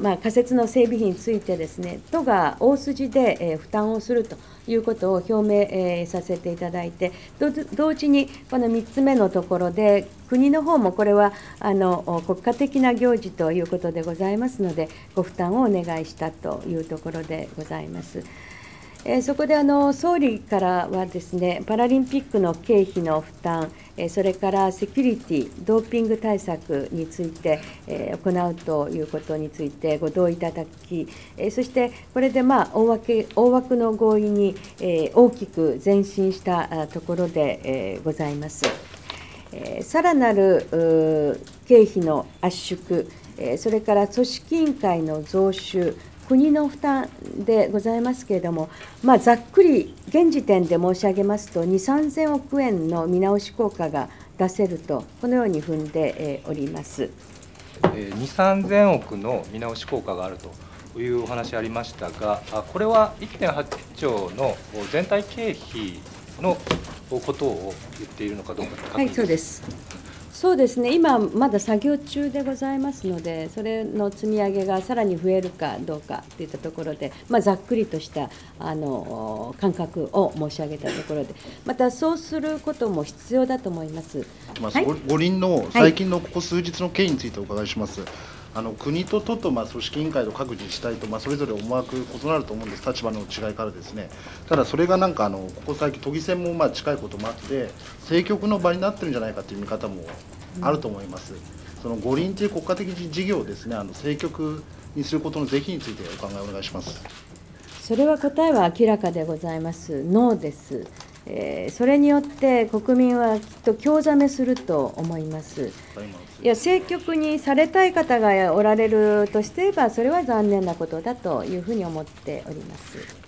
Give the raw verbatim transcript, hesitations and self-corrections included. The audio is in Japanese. まあ、仮設の整備費についてですね、都が大筋で負担をするということを表明させていただいて、同時にこのみっつめのところで、国の方もこれはあの国家的な行事ということでございますので、ご負担をお願いしたというところでございます。そこであの総理からはですね、パラリンピックの経費の負担、それからセキュリティ、ドーピング対策について行うということについてご同意いただき、そしてこれでまあ大枠、大枠の合意に大きく前進したところでございます。さらなる経費の圧縮、それから組織委員会の増収、国の負担でございますけれども、まあ、ざっくり現時点で申し上げますと、にせんさんぜんおくえんの見直し効果が出せると、このように踏んでおります。にせんさんぜんおくの見直し効果があるというお話ありましたが、これは いってんはちちょうの全体経費のことを言っているのかどうかと。はい、そうです。そうですね、今まだ作業中でございますので、それの積み上げがさらに増えるかどうかといったところで、まあ、ざっくりとしたあの感覚を申し上げたところで、またそうすることも必要だと思います。まあ、はい、五輪の最近のここ数日の経緯についてお伺いします。はい、あの国と都とまあ組織委員会と各自治体とまあそれぞれ思惑異なると思うんです、立場の違いからですね。ただそれがなんかあのここ最近都議選もまあ近いこともあって政局の場になってるんじゃないかという見方もあると思います。その五輪という国家的事業をですね、あの政局にすることの是非についてお考えをお願いします。それは答えは明らかでございます。ノーです。えー、それによって国民はきっと興ざめすると思います。いや、政局にされたい方がおられるとしていれば、それは残念なことだというふうに思っております。